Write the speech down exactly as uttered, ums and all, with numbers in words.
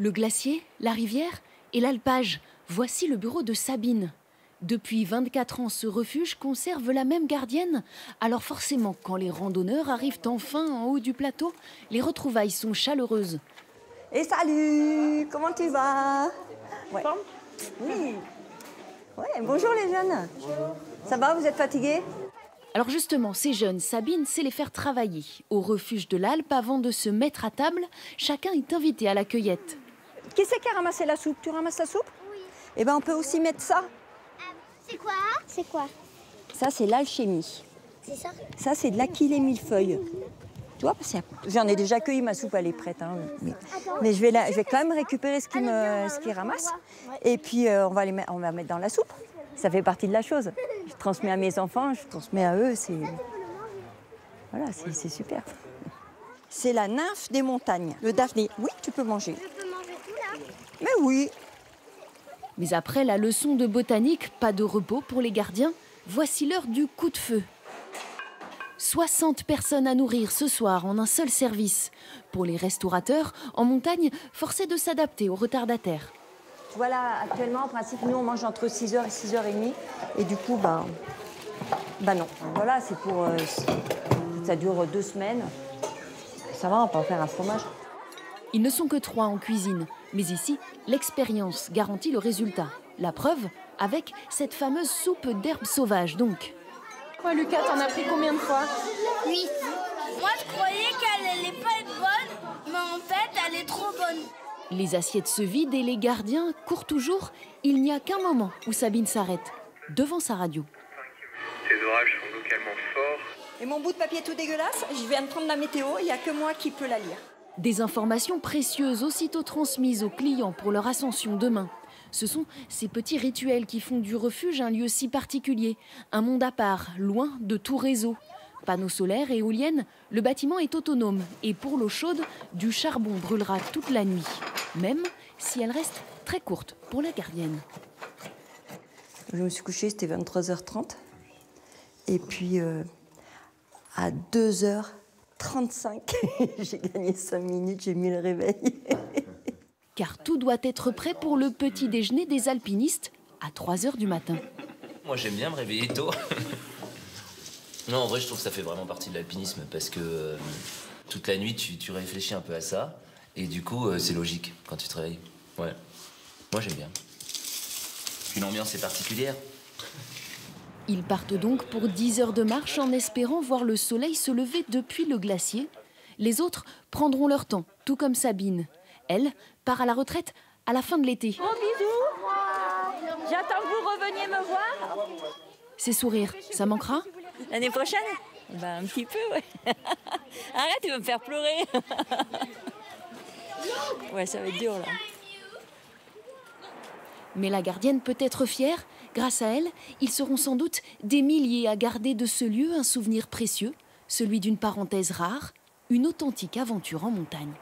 Le glacier, la rivière et l'alpage. Voici le bureau de Sabine. Depuis vingt-quatre ans, ce refuge conserve la même gardienne. Alors forcément, quand les randonneurs arrivent enfin en haut du plateau, les retrouvailles sont chaleureuses. Et salut, comment tu vas? Ouais. Oui. Ouais, bonjour les jeunes. Bonjour. Ça va, vous êtes fatigués? Alors justement, ces jeunes, Sabine sait les faire travailler. Au refuge de l'Alpe, avant de se mettre à table, chacun est invité à la cueillette. Qui c'est qui a ramassé la soupe? Tu ramasses la soupe? Oui. Eh bien, on peut aussi mettre ça. C'est quoi? C'est quoi? Ça, c'est l'alchimie. C'est ça? Ça, c'est de l'aquilémifeuille. Tu vois, j'en ai déjà cueilli, ma soupe, elle est prête. Hein. Mais, mais je, vais la, je vais quand même récupérer ce qui me, ce qui ramasse. Et puis, euh, on, va les, on va mettre dans la soupe. Ça fait partie de la chose. Je transmets à mes enfants, je transmets à eux. C'est voilà, c'est super. C'est la nymphe des montagnes, le Daphné. Oui, tu peux manger. Je peux manger tout là? Mais oui. Mais après la leçon de botanique, pas de repos pour les gardiens. Voici l'heure du coup de feu. soixante personnes à nourrir ce soir en un seul service. Pour les restaurateurs, en montagne, forcés de s'adapter aux retardataires. Voilà, actuellement, en principe, nous, on mange entre six heures et six heures trente. Et du coup, ben, ben non. Voilà, c'est pour... Euh, ça dure deux semaines. Ça va, on peut en faire un fromage. Ils ne sont que trois en cuisine. Mais ici, l'expérience garantit le résultat. La preuve, avec cette fameuse soupe d'herbes sauvages, donc. Ouais, Lucas, t'en as pris combien de fois? Oui. Moi, je croyais qu'elle n'allait pas être bonne, mais en fait, elle est trop bonne. Les assiettes se vident et les gardiens courent toujours. Il n'y a qu'un moment où Sabine s'arrête, devant sa radio. Ces orages sont localement forts. Et mon bout de papier tout dégueulasse, je viens de prendre la météo, il n'y a que moi qui peux la lire. Des informations précieuses aussitôt transmises aux clients pour leur ascension demain. Ce sont ces petits rituels qui font du refuge un lieu si particulier, un monde à part, loin de tout réseau. Panneaux solaires et éoliennes, le bâtiment est autonome et pour l'eau chaude, du charbon brûlera toute la nuit. Même si elle reste très courte pour la gardienne. Je me suis couchée, c'était vingt-trois heures trente. Et puis, euh, à deux heures trente-cinq, j'ai gagné cinq minutes, j'ai mis le réveil. Car tout doit être prêt pour le petit déjeuner des alpinistes à trois heures du matin. Moi, j'aime bien me réveiller tôt. Non, en vrai, je trouve que ça fait vraiment partie de l'alpinisme parce que euh, toute la nuit, tu, tu réfléchis un peu à ça. Et du coup, euh, c'est logique quand tu te réveilles. Ouais. Moi, j'aime bien. Puis l'ambiance est particulière. Ils partent donc pour dix heures de marche en espérant voir le soleil se lever depuis le glacier. Les autres prendront leur temps, tout comme Sabine. Elle part à la retraite à la fin de l'été. Gros bisous. J'attends que vous reveniez me voir. Ses sourires, ça manquera? L'année prochaine? Ben, un petit peu, ouais. Arrête, tu vas me faire pleurer. Ouais, ça va être dur, là. Mais la gardienne peut être fière. Grâce à elle, ils seront sans doute des milliers à garder de ce lieu un souvenir précieux, celui d'une parenthèse rare, une authentique aventure en montagne.